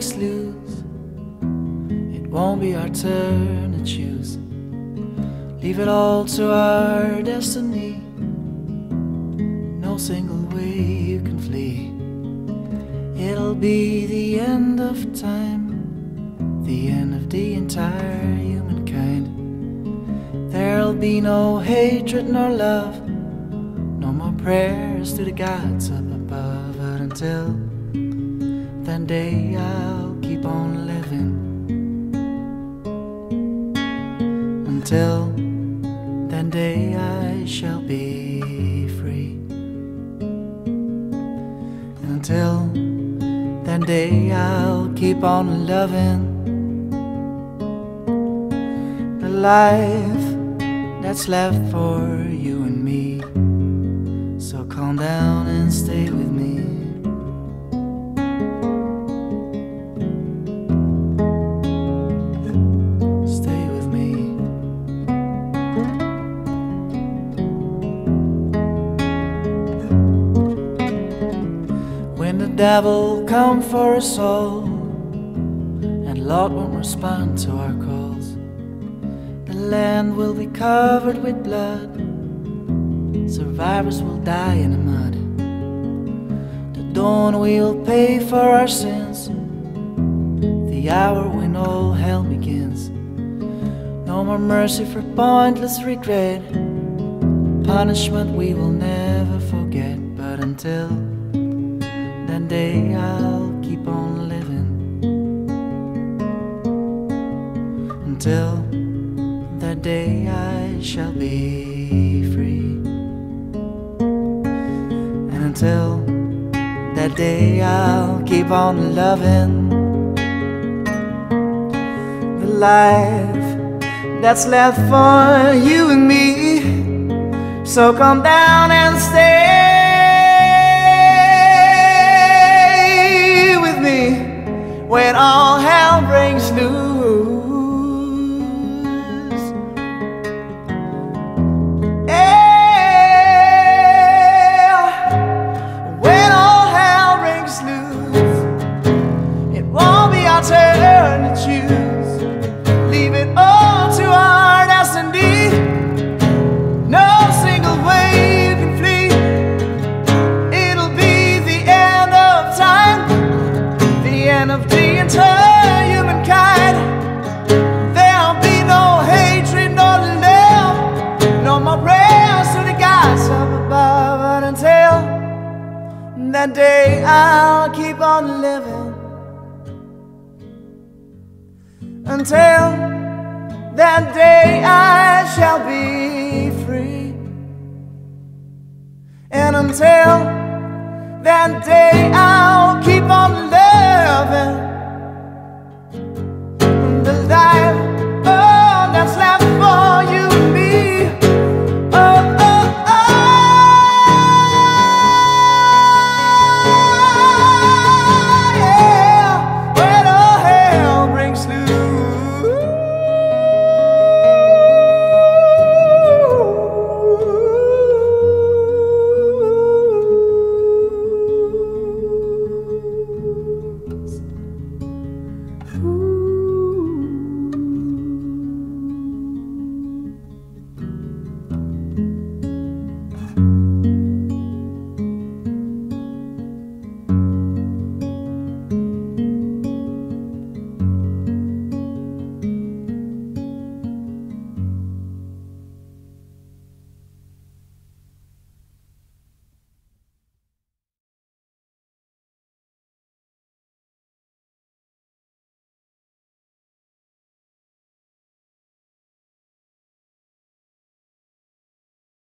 breaks loose, it won't be our turn to choose. Leave it all to our destiny. No single way you can flee. It'll be the end of time, the end of the entire humankind. There'll be no hatred nor love, no more prayers to the gods up above. But until that day, I'll keep on living. Until that day, I shall be free. Until that day, I'll keep on loving the life that's left for you and me. So calm down and stay with me. Stay with me. When the devil come for us all, and Lord won't respond to our calls, the land will be covered with blood. Survivors will die in the mud. The dawn will pay for our sins, the hour when all hell begins. No more mercy for pointless regret, punishment we will never forget. But until that day, I'll keep on living. Until that day, I shall be free. Until that day, I'll keep on loving the life that's left for you and me. So come down and stay with me when all hell breaks loose. Turn to choose, leave it all to our destiny. No single way you can flee. It'll be the end of time, the end of the entire humankind. There'll be no hatred, no love, no more prayers to the gods up above. But until that day, I'll keep on living. Until that day, I shall be free. And until that day, I'll keep on loving.